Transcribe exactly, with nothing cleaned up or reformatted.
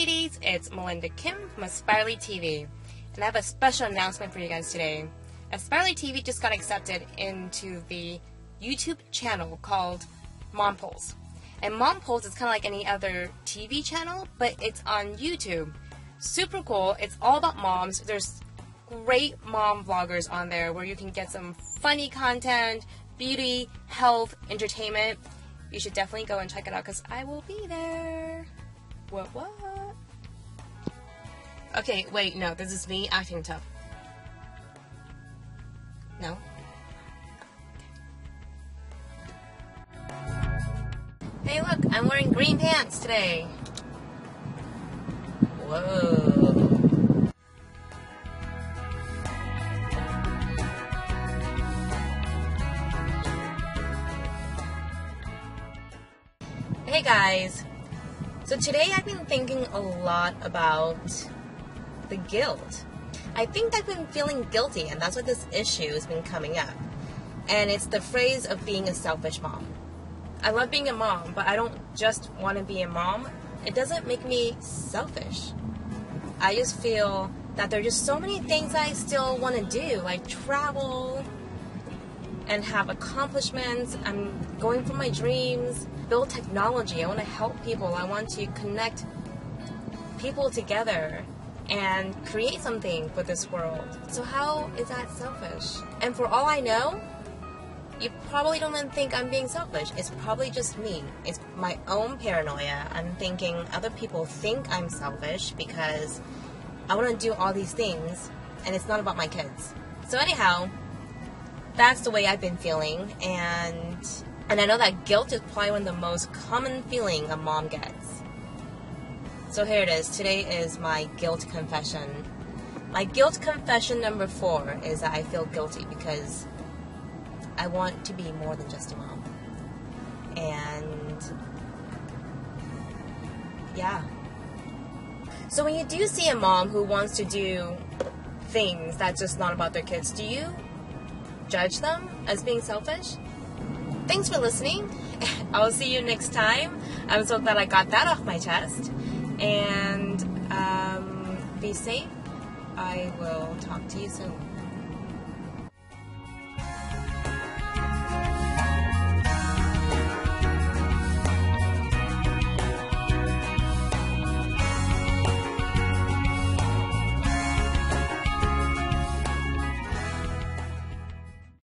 ladies, it's Melinda Kim from Aspirely T V, and I have a special announcement for you guys today. Aspirely T V just got accepted into the YouTube channel called MomPulse. And MomPulse is kind of like any other T V channel, but it's on YouTube. Super cool. It's all about moms. There's great mom vloggers on there where you can get some funny content, beauty, health, entertainment. You should definitely go and check it out because I will be there. What, what? Okay, wait, no, this is me acting tough. No? Hey, look, I'm wearing green pants today. Whoa. Hey guys, so today I've been thinking a lot about the guilt. I think I've been feeling guilty, and that's what this issue has been coming up. And it's the phrase of being a selfish mom. I love being a mom, but I don't just want to be a mom. It doesn't make me selfish. I just feel that there are just so many things I still want to do, like travel and have accomplishments. I'm going for my dreams. Build technology. I want to help people. I want to connect people together and create something for this world. So how is that selfish? And for all I know, you probably don't even think I'm being selfish. It's probably just me. It's my own paranoia. I'm thinking other people think I'm selfish because I want to do all these things and it's not about my kids. So anyhow, that's the way I've been feeling, and And I know that guilt is probably one of the most common feeling a mom gets. So here it is. Today is my guilt confession. My guilt confession number four is that I feel guilty because I want to be more than just a mom. And yeah. So when you do see a mom who wants to do things that's just not about their kids, do you judge them as being selfish? Thanks for listening. I'll see you next time. I'm so glad I got that off my chest. And um, be safe. I will talk to you soon.